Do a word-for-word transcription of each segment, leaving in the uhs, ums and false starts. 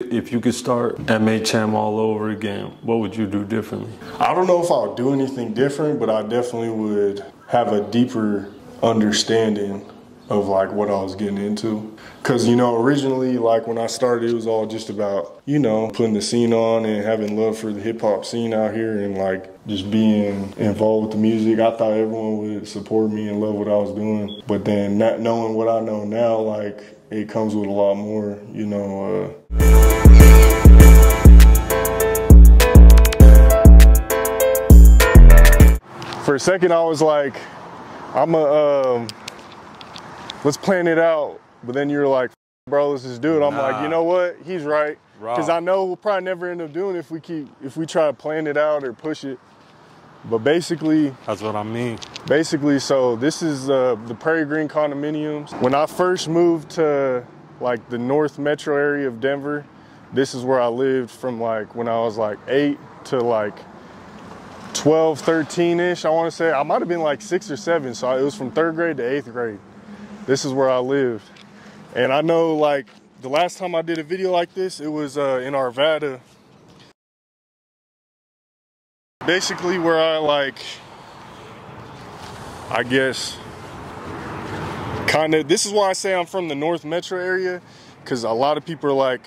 If you could start M H M all over again, what would you do differently? I don't know if I would do anything different, but I definitely would have a deeper understanding of like what I was getting into. Cause you know, originally, like when I started, it was all just about, you know, putting the scene on and having love for the hip hop scene out here and like just being involved with the music. I thought everyone would support me and love what I was doing. But then not knowing what I know now, like it comes with a lot more, you know. Uh, For a second, I was like, I'm a, um, let's plan it out. But then you're like, bro, let's just do it. I'm nah. like, you know what? He's right. Because I know we'll probably never end up doing it if we keep, if we try to plan it out or push it. But basically, that's what I mean. Basically, so this is uh, the Prairie Green Condominiums. When I first moved to like the North Metro area of Denver, this is where I lived from like when I was like eight to like twelve, thirteen-ish, I want to say. I might have been like six or seven, so it was from third grade to eighth grade. This is where I lived. And I know like the last time I did a video like this, it was uh, in Arvada. Basically where I like, I guess, kind of, this is why I say I'm from the North Metro area, because a lot of people are like,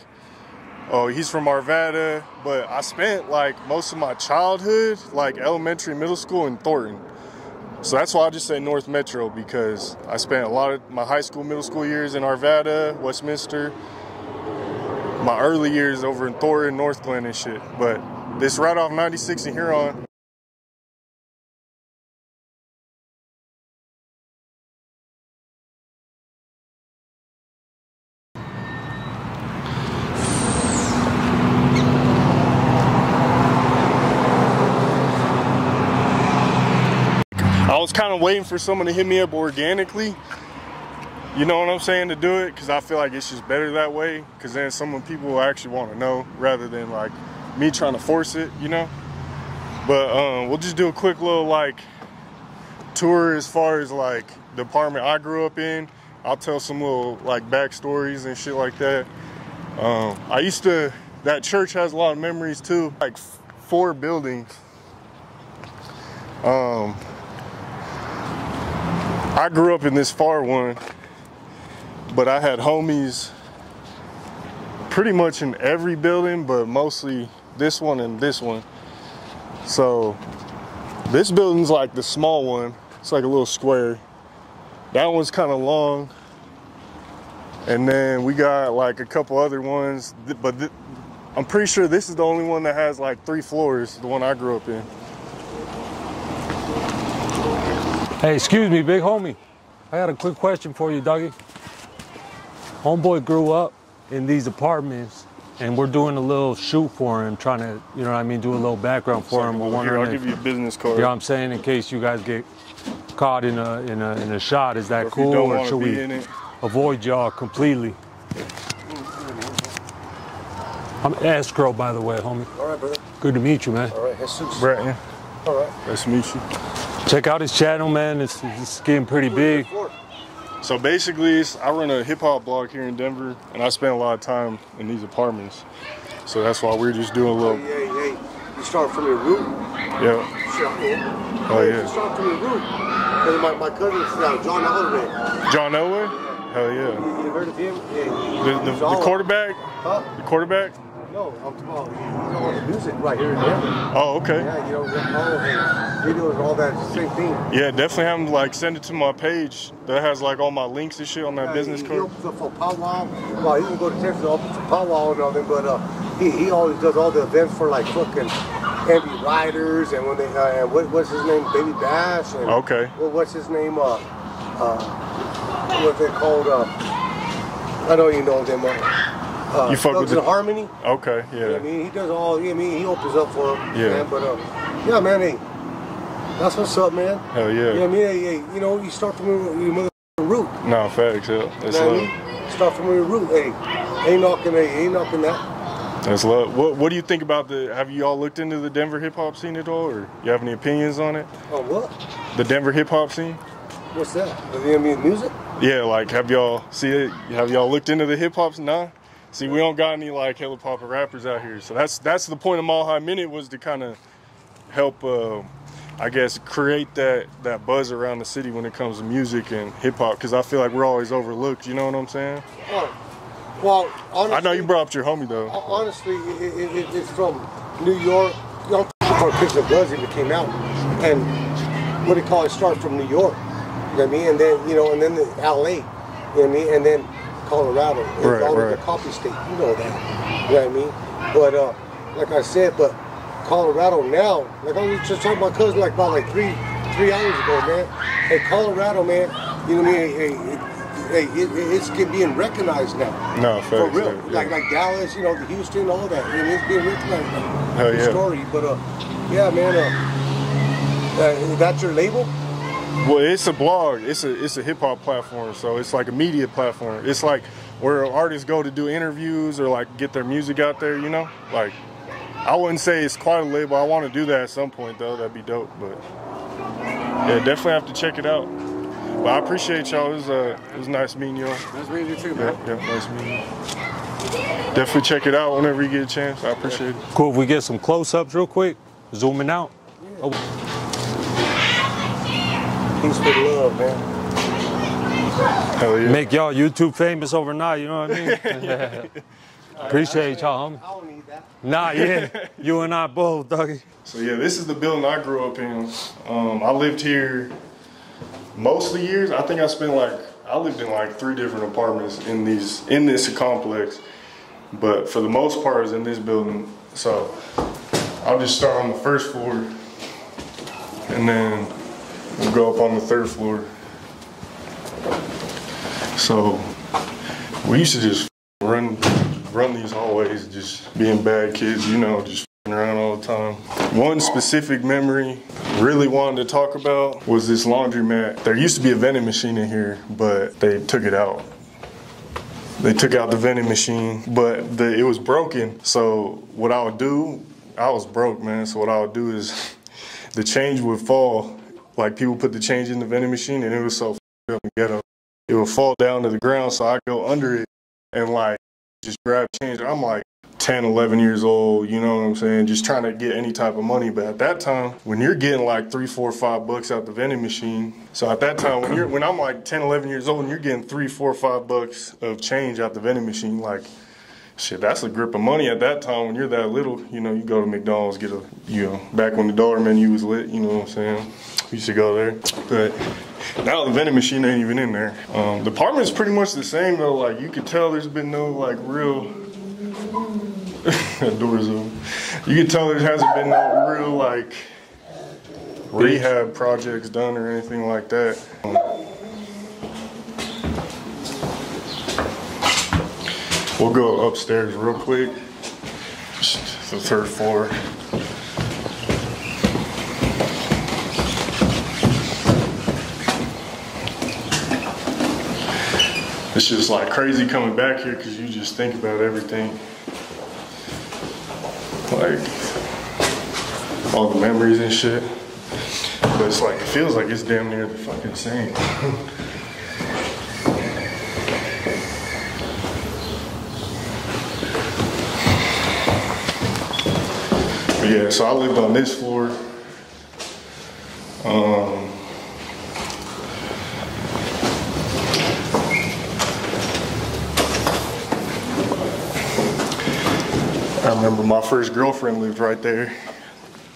oh, he's from Arvada, but I spent like most of my childhood, like elementary, middle school in Thornton. So that's why I just say North Metro, because I spent a lot of my high school, middle school years in Arvada, Westminster, my early years over in Thornton, Northglenn and shit. But this right off ninety-six in Huron. I was kind of waiting for someone to hit me up organically, you know what I'm saying, to do it, because I feel like it's just better that way, because then someone people will actually want to know rather than like me trying to force it, you know. But um, we'll just do a quick little like tour as far as like the apartment I grew up in. I'll tell some little like backstories and shit like that. Um, I used to, that church has a lot of memories too, like four buildings. Um, I grew up in this far one, but I had homies pretty much in every building, but mostly this one and this one. So this building's like the small one. It's like a little square. That one's kind of long. And then we got like a couple other ones, but th I'm pretty sure this is the only one that has like three floors, the one I grew up in. Hey, excuse me, big homie. I got a quick question for you, Dougie. Homeboy grew up in these apartments, and we're doing a little shoot for him, trying to, you know what I mean, do a little background for him. We're wondering, I'll give you a business card. You know what I'm saying, in case you guys get caught in a in a in a shot, is that cool, or should we avoid y'all completely? I'm escrow, by the way, homie. All right, brother. Good to meet you, man. All right, Jesus. Brett, yeah. All right. Nice to meet you. Check out his channel, man. It's, it's getting pretty big. So basically, it's, I run a hip hop blog here in Denver, and I spend a lot of time in these apartments. So that's why we're just doing a little. Hey, hey, hey. You start from your root. Yeah. Sure. Oh, yeah. You start from your root. My, my cousin is uh, John Elridge. John Elway? Hell yeah. You, you heard of him? Yeah. The, the, the quarterback? Huh? The quarterback? No, I'm talking about music right here in Denver. Oh, okay. Yeah, you know, all videos and all that, same thing. Yeah, definitely have them, like, send it to my page that has, like, all my links and shit on that yeah, business he, card. He opens up for Powwow. Well, he can go to Texas, opens for Powwow and all them, but uh, he, he always does all the events for, like, fucking heavy riders and when they, uh, what, what's his name, Baby Bash. And, okay. What, what's his name, uh, uh, what's it called, uh, I don't even know them, uh, Uh, you fuck with in Harmony. Okay, yeah. You know I mean, he does all. You know I mean, he opens up for him. Yeah. Man, but um, yeah, man. Hey, that's what's up, man. Hell yeah. You know I mean, hey, hey, you know, you start from your mother root. No, facts. Yeah, that's you know love. I mean? Start from your root. Hey, ain't knocking. Hey, ain't knocking that. That's love. What What do you think about the? Have you all looked into the Denver hip hop scene at all, or you have any opinions on it? On what? The Denver hip hop scene. What's that? The I mean, music. Yeah, like have y'all see it? Have y'all looked into the hip hops? Nah. See, we don't got any like hella popper rappers out here, so that's that's the point of Mile High Minute, was to kind of help, uh, I guess, create that that buzz around the city when it comes to music and hip hop, because I feel like we're always overlooked. You know what I'm saying? Well, well honestly, I know you brought up your homie though. Honestly, it, it, it, it's from New York. You know, first piece of buzz even came out, and what do you call it? Start from New York. You know what I mean? And then you know, and then the L A. You know what I mean? And then Colorado, and right, all right. The coffee state, you know that, you know what I mean? But uh, like I said, but Colorado now, like I was just talking to my cousin like about like three, three hours ago, man. Hey, Colorado, man, you know what I mean? Hey, hey, hey it, it, it's being recognized now. No, for facts, real. Yeah. Like like Dallas, you know, the Houston, all that. I mean, it's being recognized now. Hell yeah. Story, but uh, yeah, man. Uh, uh, that's your label. Well, it's a blog. It's a it's a hip hop platform, so it's like a media platform. It's like where artists go to do interviews or like get their music out there, you know? Like, I wouldn't say it's quite a label. I want to do that at some point though. That'd be dope. But yeah, definitely have to check it out. But I appreciate y'all. It was uh, it was nice meeting y'all. Nice meeting you too, man. Yeah, yeah, nice meeting you. Definitely check it out whenever you get a chance. I appreciate it. Cool. If we get some close ups real quick, zooming out. Oh. Peace for love, man. Hell yeah. Make y'all YouTube famous overnight, you know what I mean? Yeah. Appreciate y'all, homie. I don't need that. Nah, yeah. You and I both, doggy. So yeah, this is the building I grew up in. Um, I lived here most of the years. I think I spent like, I lived in like three different apartments in these, in this complex. But for the most part, it's in this building. So I'll just start on the first floor and then we'll go up on the third floor. So we used to just run run these hallways, just being bad kids, you know, just around all the time. One specific memory really wanted to talk about was this laundromat. There used to be a vending machine in here, but they took it out. They took out the vending machine, but the, it was broken. So what I would do, I was broke, man. So what I would do is the change would fall. Like, people put the change in the vending machine, and it was so f***ed up and ghetto. It would fall down to the ground, so I'd go under it and, like, just grab change. I'm, like, ten, eleven years old, you know what I'm saying, just trying to get any type of money. But at that time, when you're getting, like, three, four, five bucks out the vending machine, so at that time, when, you're, when I'm, like, ten, eleven years old, and you're getting three, four, five bucks of change out the vending machine, like, shit, that's a grip of money at that time. When you're that little, you know, you go to McDonald's, get a, you know, back when the dollar menu was lit, you know what I'm saying? We used to go there. But now the vending machine ain't even in there. Um, the apartment's pretty much the same though. Like, you could tell there's been no, like, real, doors open. You could tell there hasn't been no real, like, rehab projects done or anything like that. Um, We'll go upstairs real quick, the third floor. It's just like crazy coming back here because you just think about everything. Like all the memories and shit. But it's like, it feels like it's damn near the fucking same. Yeah, so I lived on this floor. Um, I remember my first girlfriend lived right there.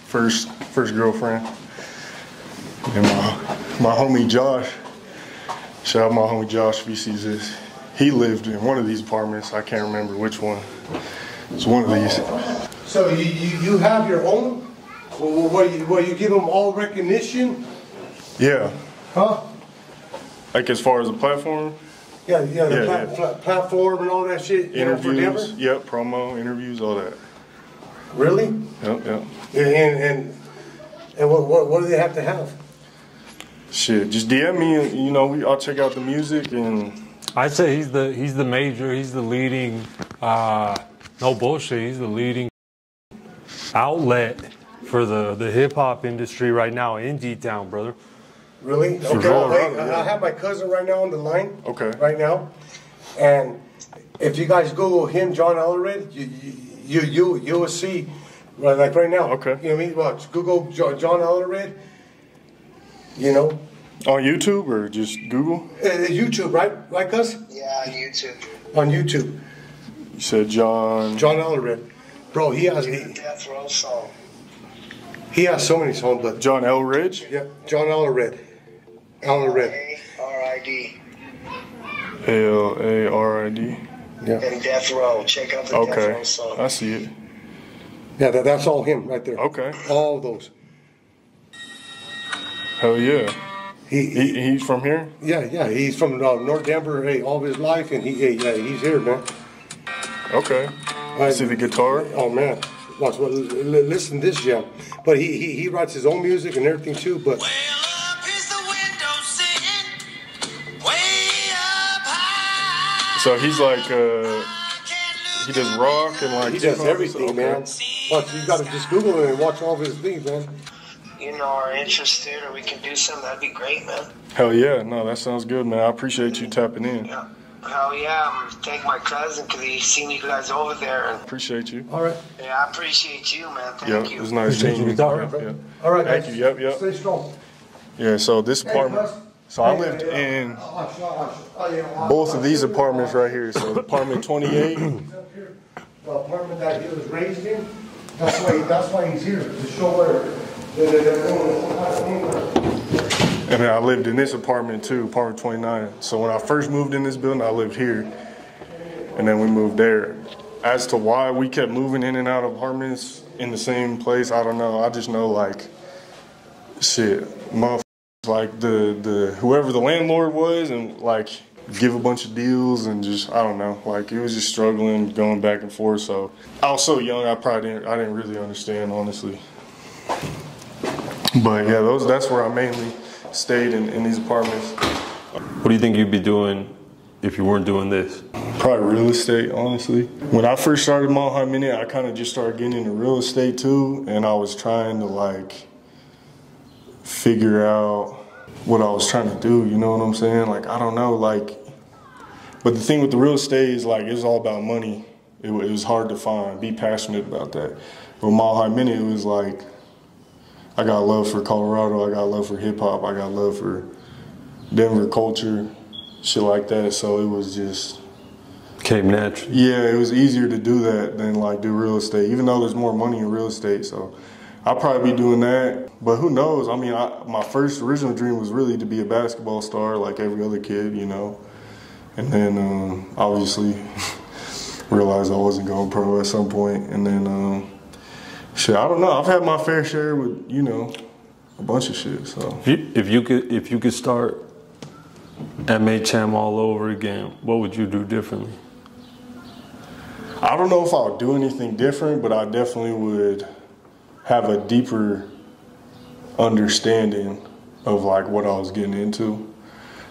First, first girlfriend. And my, my homie Josh, shout out my homie Josh if he sees this. He lived in one of these apartments. I can't remember which one. It's one of these. So you, you, you have your own? Well, what, you, well, you give them all recognition? Yeah. Huh? Like as far as the platform? Yeah, yeah, the yeah, pla yeah. platform and all that shit. Interviews, you know, yep, promo, interviews, all that. Really? Yep, yep. And and, and what, what what do they have to have? Shit, just D M me and, you know, we, I'll check out the music and... I'd say he's the, he's the major, he's the leading, uh, no bullshit, he's the leading outlet for the, the hip-hop industry right now in G-Town, brother. Really? Okay, I, I have my cousin right now on the line. Okay. Right now. And If you guys Google him, John Elridge, you you you you will see, like right now. Okay. You know what I mean? Watch Google John Elridge. You know. On YouTube or just Google? Uh, YouTube, right? Like us? Yeah, on YouTube. On YouTube. You said John. John Elridge, bro. He has. He, Death Row song. He has so many songs, but John Elridge. Yeah, John Elridge. Elridge. L A R I D. L A R I D. Yeah. And Death Row. Check out the okay. Death Row song. I see it. Yeah, that, that's all him right there. Okay. All those. Hell yeah. He, he, he he's from here. Yeah, yeah. He's from uh, North Denver. Hey, all of his life, and he yeah, he's here, man. Okay. I see the guitar. Oh man, watch. Well, listen to this jam. But he, he he writes his own music and everything too. But. Well, So he's like, uh, he does rock and like... He does everything, so, man. Watch, you gotta just Google it and watch all of his things, man. You know, are interested or we can do something, that'd be great, man. Hell yeah, no, that sounds good, man. I appreciate you tapping in. Yeah. Hell yeah, I'm gonna thank my cousin because he's seen you guys over there. And appreciate you. All right. Yeah, I appreciate you, man. Thank yep, you. It was nice seeing you. All right, yeah. All right, thank guys. you, yep, yep. Stay strong. Yeah, so this hey, apartment... Plus, So I lived in both of these apartments right here. So apartment twenty-eight. The apartment that he was raised in. That's why. That's why he's here to show where. And then I lived in this apartment too, apartment twenty-nine. So when I first moved in this building, I lived here, and then we moved there. As to why we kept moving in and out of apartments in the same place, I don't know. I just know like, shit, motherfucker. Like the the whoever the landlord was, and like give a bunch of deals and just I don't know, like it was just struggling, going back and forth. So I was so young, I probably didn't I didn't really understand, honestly. But yeah, those that's where I mainly stayed in, in these apartments. What do you think you'd be doing if you weren't doing this? Probably real estate, honestly. When I first started Mile High Minute, I kind of just started getting into real estate too, and I was trying to like. Figure out what I was trying to do, you know what I'm saying? Like, I don't know, like, but the thing with the real estate is like, it's all about money. It, it was hard to find, be passionate about that. But Mile High Minute, it was like, I got love for Colorado, I got love for hip hop, I got love for Denver culture, shit like that. So it was just. Came natural. Yeah, it was easier to do that than like do real estate, even though there's more money in real estate, so. I'll probably be doing that, but who knows? I mean, I, my first original dream was really to be a basketball star like every other kid, you know? And then um, obviously realized I wasn't going pro at some point. And then, um, shit, I don't know. I've had my fair share with, you know, a bunch of shit, so. If you, if you could, if you could start M H M all over again, what would you do differently? I don't know if I would do anything different, but I definitely would have a deeper understanding of like what I was getting into.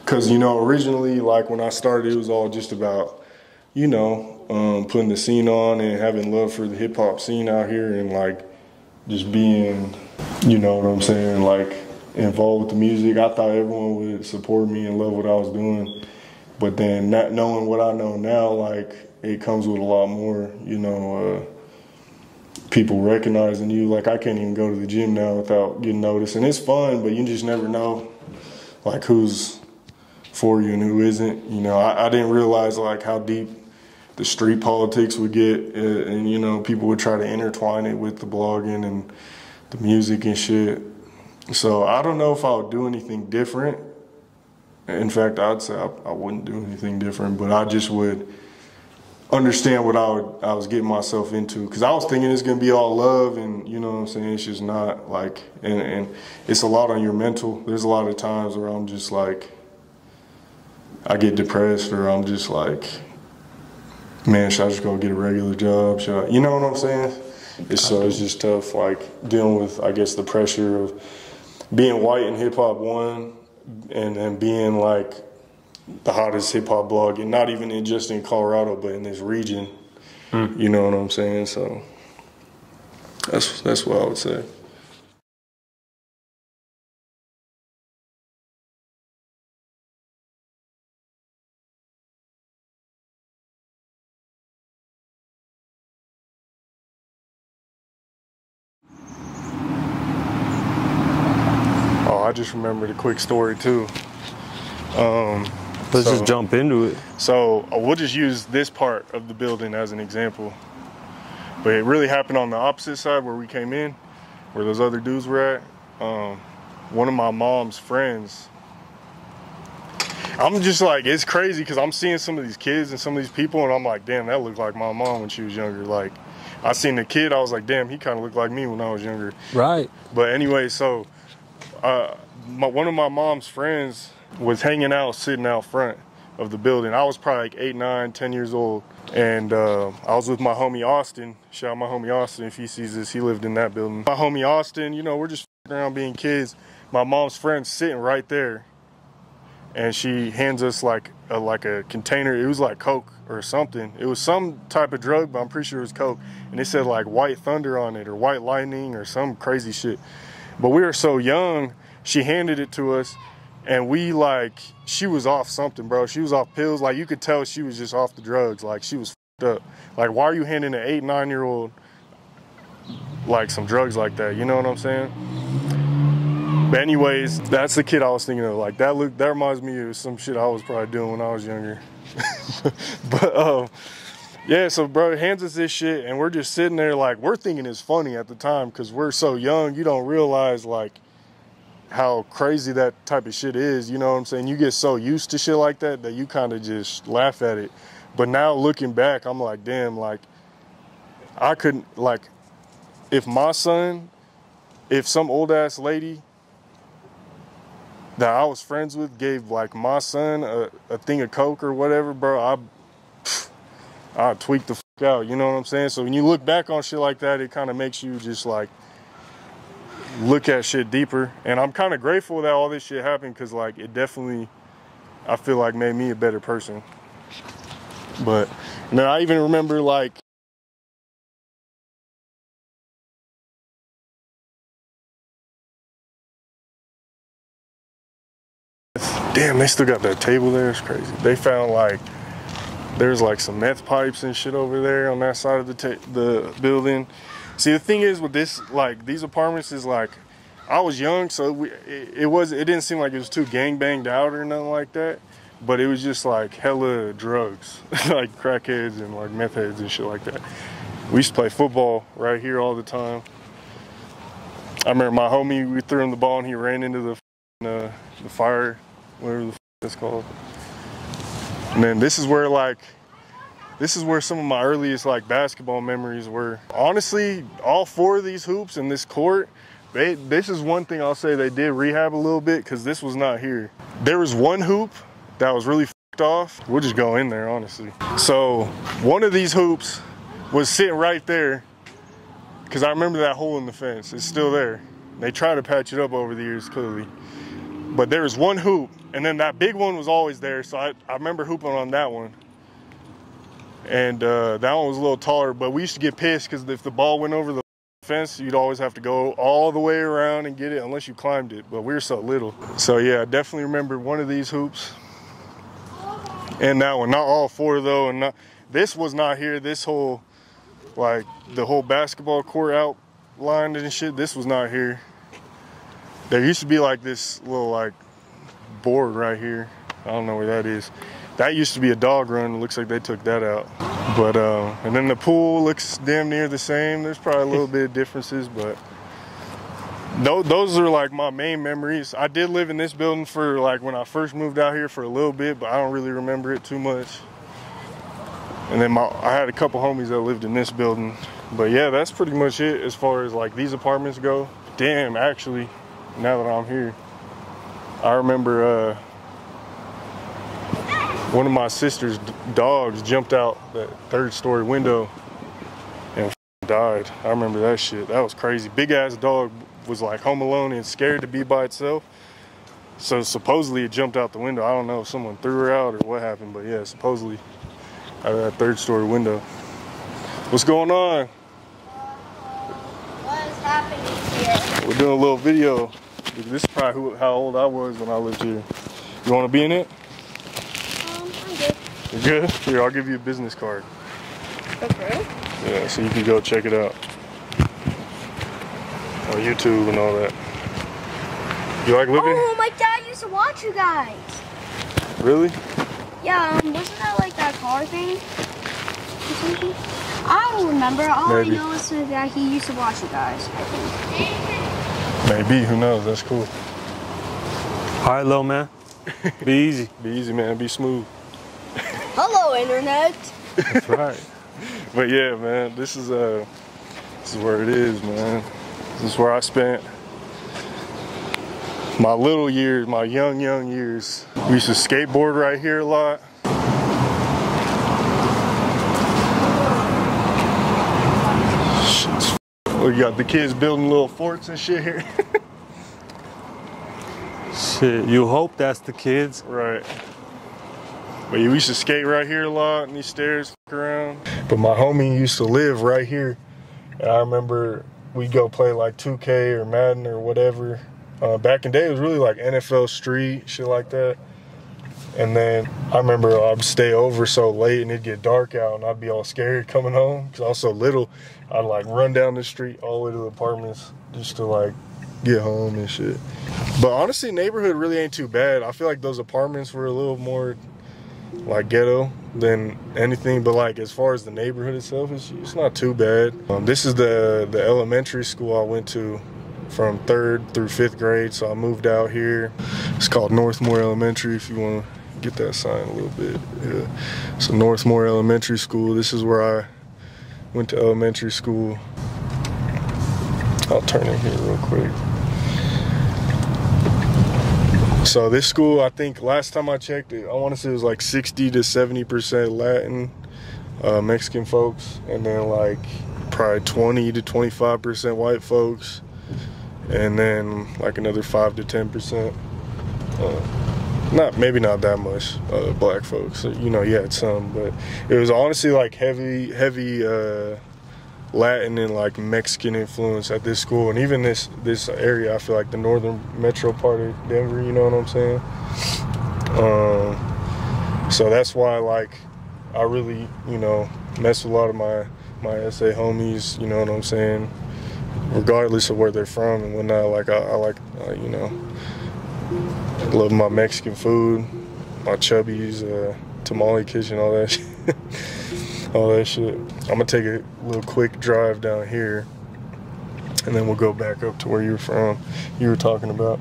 Cause you know, originally like when I started, it was all just about, you know, um, putting the scene on and having love for the hip hop scene out here and like just being, you know what I'm saying? Like involved with the music. I thought everyone would support me and love what I was doing. But then not knowing what I know now, like it comes with a lot more, you know, uh, people recognizing you. Like I can't even go to the gym now without getting noticed, and it's fun, but you just never know like who's for you and who isn't, you know. I, I didn't realize like how deep the street politics would get, uh, and you know, people would try to intertwine it with the blogging and the music and shit. So I don't know if I would do anything different. In fact, I'd say I, I wouldn't do anything different, but I just would understand what I, would, I was getting myself into. Because I was thinking it's going to be all love and, you know what I'm saying, it's just not like, and, and it's a lot on your mental. There's a lot of times where I'm just like, I get depressed or I'm just like, man, should I just go get a regular job? Should I, you know what I'm saying? It's, so it's just tough, like dealing with, I guess, the pressure of being white in hip hop one and then being like, the hottest hip hop blog, and not even in just in Colorado, but in this region. Mm. You know what I'm saying? So that's that's what I would say. just remembered a quick story too. Um, Let's so, just jump into it. So we'll just use this part of the building as an example. But it really happened on the opposite side where we came in, where those other dudes were at. Um, one of my mom's friends, I'm just like, it's crazy because I'm seeing some of these kids and some of these people, and I'm like, damn, that looked like my mom when she was younger. Like, I seen the kid, I was like, damn, he kind of looked like me when I was younger. Right. But anyway, so uh, my, one of my mom's friends was hanging out, sitting out front of the building. I was probably like eight, nine, ten years old. And uh, I was with my homie Austin. Shout out my homie Austin if he sees this. He lived in that building. My homie Austin, you know, we're just fucking around being kids. My mom's friend's sitting right there. And she hands us like a, like a container. It was like Coke or something. It was some type of drug, but I'm pretty sure it was Coke. And it said like White Thunder on it or White Lightning or some crazy shit. But we were so young, she handed it to us. And we like, she was off something, bro. She was off pills. Like you could tell she was just off the drugs. Like she was fucked up. Like why are you handing an eight, nine year old like some drugs like that? You know what I'm saying? But anyways, that's the kid I was thinking of. Like that look, that reminds me of some shit I was probably doing when I was younger. But um, yeah, so bro hands us this shit, and we're just sitting there like we're thinking it's funny at the time because we're so young. You don't realize like how crazy that type of shit is. You know what I'm saying? You get so used to shit like that that you kind of just laugh at it. But now looking back, I'm like, damn, like I couldn't, like if my son, if some old ass lady that I was friends with gave like my son a, a thing of Coke or whatever, bro, I, pff, I tweaked the fuck out, you know what I'm saying? So when you look back on shit like that, it kind of makes you just like look at shit deeper. And I'm kind of grateful that all this shit happened because like it definitely, I feel like made me a better person. But and then I even remember like, damn, they still got that table there. It's crazy. They found like there's like some meth pipes and shit over there on that side of the ta the building. See, the thing is with this, like these apartments is like I was young, so we, it, it was it didn't seem like it was too gang banged out or nothing like that. But it was just like hella drugs, like crackheads and like meth heads and shit like that. We used to play football right here all the time. I remember my homie, we threw him the ball and he ran into the uh, the fire. Whatever the f that's called. And then this is where like, this is where some of my earliest like basketball memories were. Honestly, all four of these hoops and this court, they, this is one thing I'll say they did rehab a little bit because this was not here. There was one hoop that was really f***ed off. We'll just go in there, honestly. So one of these hoops was sitting right there because I remember that hole in the fence. It's still there. They tried to patch it up over the years, clearly. But there was one hoop, and then that big one was always there, so I, I remember hooping on that one. And uh, that one was a little taller, but we used to get pissed because if the ball went over the fence, you'd always have to go all the way around and get it unless you climbed it, but we were so little. So yeah, I definitely remember one of these hoops and that one, not all four though. And not, this was not here, this whole, like the whole basketball court outlined and shit, this was not here. There used to be like this little like board right here. I don't know where that is. That used to be a dog run. It looks like they took that out. But, uh, and then the pool looks damn near the same. There's probably a little bit of differences, but th those are like my main memories. I did live in this building for like when I first moved out here for a little bit, but I don't really remember it too much. And then my, I had a couple homies that lived in this building. But yeah, that's pretty much it as far as like these apartments go. Damn, actually. Now that I'm here, I remember uh, one of my sister's d dogs jumped out that third story window and died. I remember that shit. That was crazy. Big ass dog was like home alone and scared to be by itself. So supposedly it jumped out the window. I don't know if someone threw her out or what happened, but yeah, supposedly out of that third story window. What's going on? What is happening here? We're doing a little video. This is probably who, how old I was when I lived here. You want to be in it? Um, I'm good. You're good? Here, I'll give you a business card. Okay. Yeah, so you can go check it out on YouTube and all that. You like Libby? Oh, my dad used to watch you guys. Really? Yeah, um, wasn't that like that car thing? I don't remember. All Maybe. I know is that he used to watch you guys, I think. Maybe, who knows? That's cool. All right, little man. Be easy. Be easy, man. Be smooth. Hello, Internet. That's right. But yeah, man, this is, uh, this is where it is, man. This is where I spent my little years, my young, young years. We used to skateboard right here a lot. We got the kids building little forts and shit here. Shit, you hope that's the kids. Right. But yeah, we used to skate right here a lot, and these stairs around. But my homie used to live right here. And I remember we'd go play like two K or Madden or whatever. Uh, back in the day, it was really like N F L Street, shit like that. And then I remember I'd stay over so late and it'd get dark out and I'd be all scared coming home because I was so little. I'd like run down the street all the way to the apartments just to like get home and shit. But honestly, neighborhood really ain't too bad. I feel like those apartments were a little more like ghetto than anything. But like as far as the neighborhood itself, it's, it's not too bad. Um, this is the, the elementary school I went to from third through fifth grade. So I moved out here. It's called North Mor Elementary if you want to get that sign a little bit. Yeah. So North Mor Elementary School. This is where I went to elementary school. I'll turn it here real quick. So this school, I think last time I checked it, I want to say it was like sixty to seventy percent Latin, uh, Mexican folks, and then like probably twenty to twenty-five percent white folks, and then like another five to ten percent. Uh, Not, maybe not that much uh, black folks. You know, you had some, but it was honestly like heavy, heavy uh, Latin and like Mexican influence at this school. And even this this area, I feel like the northern metro part of Denver, you know what I'm saying? Um, so that's why like I really, you know, mess with a lot of my, my S A homies, you know what I'm saying? Regardless of where they're from and whatnot, like I, I like, uh, you know, love my Mexican food, my Chubbies, uh, tamale kitchen, all that shit. all that shit. I'm gonna take a little quick drive down here and then we'll go back up to where you're from, you were talking about.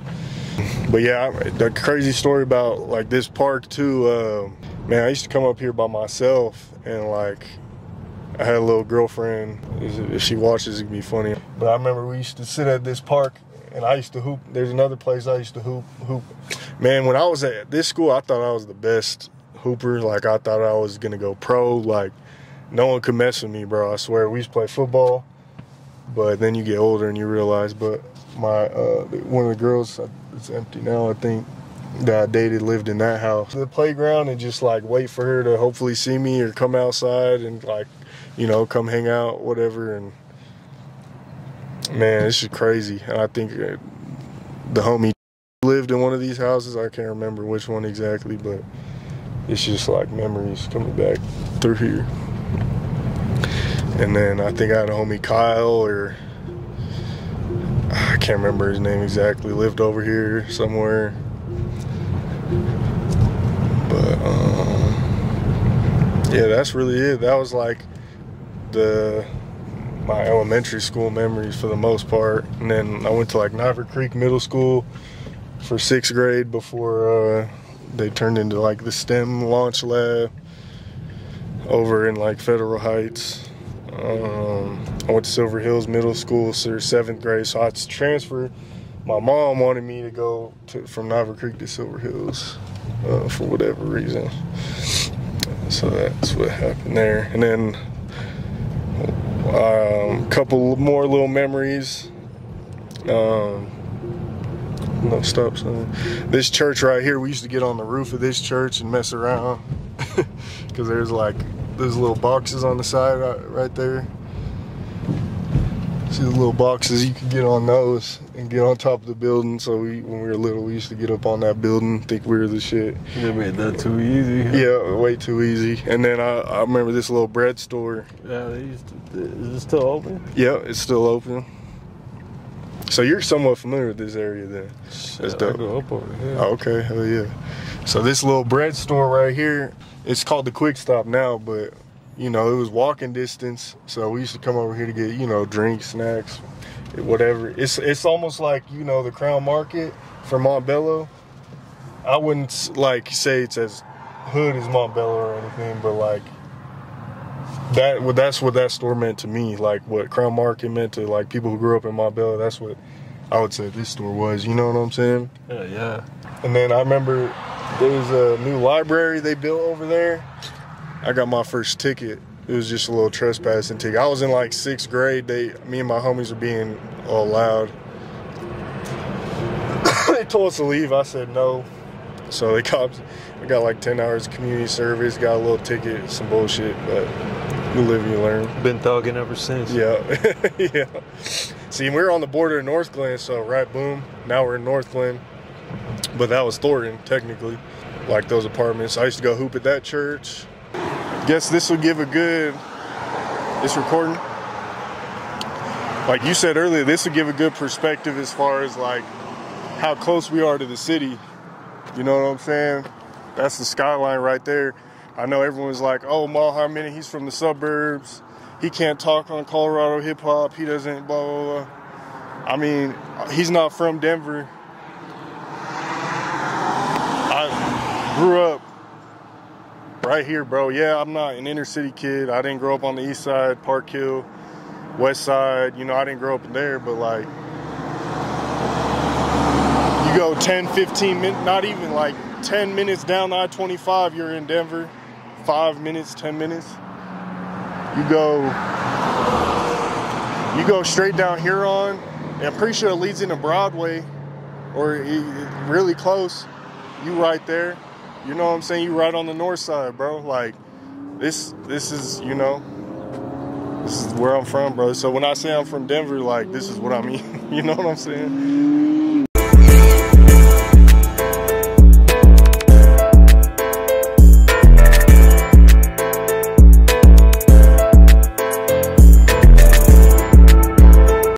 But yeah, I, the crazy story about like this park too, uh, man, I used to come up here by myself and like, I had a little girlfriend. If she watches, it'd be funny. But I remember we used to sit at this park. And I used to hoop. There's another place I used to hoop. Hoop. Man, when I was at this school, I thought I was the best hooper. Like, I thought I was going to go pro. Like, no one could mess with me, bro. I swear. We used to play football. But then you get older and you realize. But my uh, one of the girls, it's empty now, I think, that I dated lived in that house. The playground and just, like, wait for her to hopefully see me or come outside and, like, you know, come hang out, whatever, and man, this is crazy. And I think the homie lived in one of these houses. I can't remember which one exactly, but it's just like memories coming back through here. And then I think I had a homie Kyle, or I can't remember his name exactly, lived over here somewhere. But um, yeah, that's really it. That was like the my elementary school memories for the most part. And then I went to like Nava Creek Middle School for sixth grade before uh, they turned into like the STEM Launch Lab over in like Federal Heights. Um, I went to Silver Hills Middle School for seventh grade, so I transferred. My mom wanted me to go to, from Nava Creek to Silver Hills uh, for whatever reason. So that's what happened there. And then Um, couple more little memories. Um, no, stop saying. This church right here, we used to get on the roof of this church and mess around because there's like there's little boxes on the side right, right there. See the little boxes, you could get on those and get on top of the building. So we, when we were little, we used to get up on that building, think we were the shit. They made that too easy. Huh? Yeah, way too easy. And then I, I remember this little bread store. Yeah, they used to, is it still open? Yeah, it's still open. So you're somewhat familiar with this area then? Shit, that's dope. I grew up over here. Oh, okay, hell yeah. So this little bread store right here, it's called the Quick Stop now, but you know, it was walking distance. So we used to come over here to get, you know, drinks, snacks, whatever. It's it's almost like, you know, the Crown Market for Montbello. I wouldn't like say it's as hood as Montbello or anything, but like that well, that's what that store meant to me, like what Crown Market meant to like people who grew up in Montbello. That's what I would say this store was, you know what I'm saying? Yeah, yeah. And then I remember there was a new library they built over there. I got my first ticket. It was just a little trespassing ticket. I was in like sixth grade. They, me and my homies were being all loud. They told us to leave. I said no. So they copped. I got like ten hours of community service, got a little ticket, some bullshit, but you live and you learn. Been thugging ever since. Yeah. Yeah. See, we were on the border of Northglenn, so right, boom. Now we're in Northglenn. But that was Thornton, technically, like those apartments. I used to go hoop at that church. Guess this will give a good, it's recording. Like you said earlier, this will give a good perspective as far as like how close we are to the city. You know what I'm saying? That's the skyline right there. I know everyone's like, oh, Mile High Minute, he's from the suburbs. He can't talk on Colorado hip hop. He doesn't, blah, blah, blah. I mean, he's not from Denver. I grew up right here, bro. Yeah, I'm not an inner city kid. I didn't grow up on the east side, Park Hill, west side. You know, I didn't grow up in there, but like, you go ten, fifteen minutes, not even like ten minutes down I twenty-five, you're in Denver. Five minutes, ten minutes. You go, you go straight down Huron, and I'm pretty sure it leads into Broadway, or really close. You right there. You know what I'm saying? You right on the north side, bro. Like, this this is, you know, this is where I'm from, bro. So when I say I'm from Denver, like, this is what I mean. You know what I'm saying?